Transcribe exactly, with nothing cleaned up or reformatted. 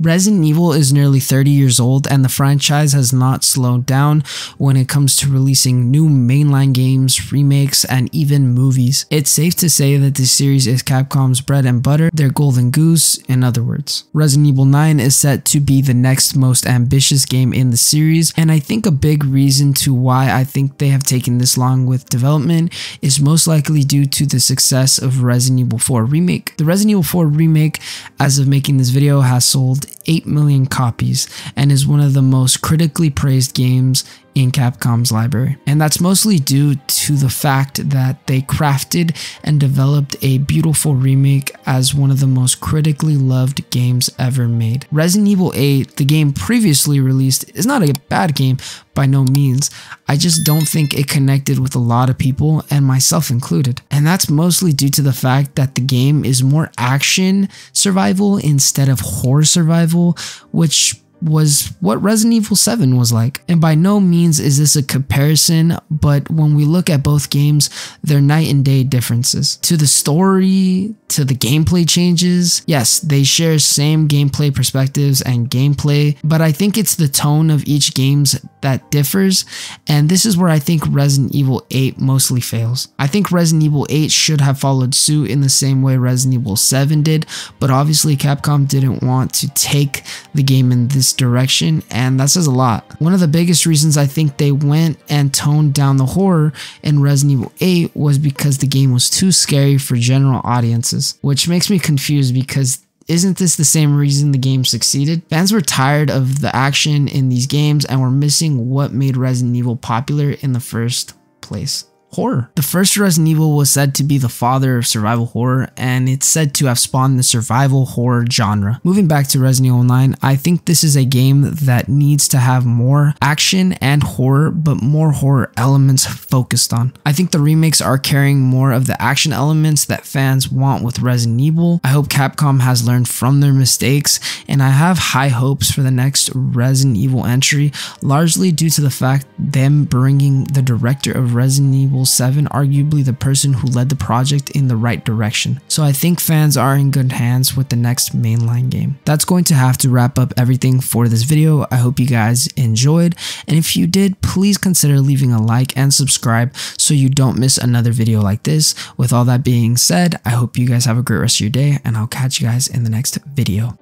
Resident Evil is nearly thirty years old, and the franchise has not slowed down when it comes to releasing new mainline games, remakes, and even movies. It's safe to say that this series is Capcom's bread and butter, their golden goose, in other words. Resident Evil nine is set to be the next most ambitious game in the series, and I think a big reason to why I think they have taken this long with development is most likely due to the success of Resident Evil four Remake. The Resident Evil four Remake, as of making this video, has sold eight million copies and is one of the most critically praised games in Capcom's library. And that's mostly due to the fact that they crafted and developed a beautiful remake as one of the most critically loved games ever made. Resident Evil eight, the game previously released, is not a bad game by no means. I just don't think it connected with a lot of people, and myself included. And that's mostly due to the fact that the game is more action survival instead of horror survival, which was what Resident Evil seven was like. And by no means is this a comparison, but when we look at both games, they're night and day differences. To the story, to the gameplay changes, yes, they share same gameplay perspectives and gameplay, but I think it's the tone of each game's that differs, and this is where I think Resident Evil eight mostly fails. I think Resident Evil eight should have followed suit in the same way Resident Evil seven did, but obviously Capcom didn't want to take the game in this direction, and that says a lot. One of the biggest reasons I think they went and toned down the horror in Resident Evil eight was because the game was too scary for general audiences, which makes me confused because isn't this the same reason the game succeeded? Fans were tired of the action in these games and were missing what made Resident Evil popular in the first place. Horror. The first Resident Evil was said to be the father of survival horror, and it's said to have spawned the survival horror genre. Moving back to Resident Evil nine, I think this is a game that needs to have more action and horror, but more horror elements focused on. I think the remakes are carrying more of the action elements that fans want with Resident Evil. I hope Capcom has learned from their mistakes, and I have high hopes for the next Resident Evil entry, largely due to the fact them bringing the director of Resident Evil seven, arguably the person who led the project, in the right direction. So I think fans are in good hands with the next mainline game. That's going to have to wrap up everything for this video. I hope you guys enjoyed, and if you did, please consider leaving a like and subscribe so you don't miss another video like this. With all that being said, I hope you guys have a great rest of your day, and I'll catch you guys in the next video.